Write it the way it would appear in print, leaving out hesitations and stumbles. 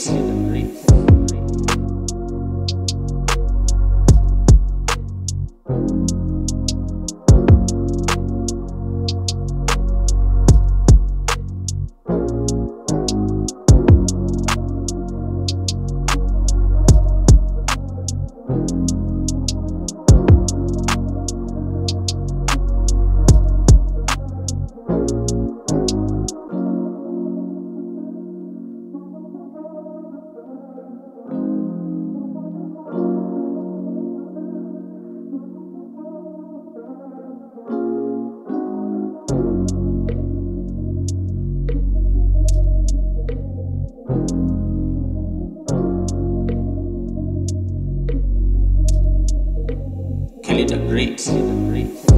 night. Can it break?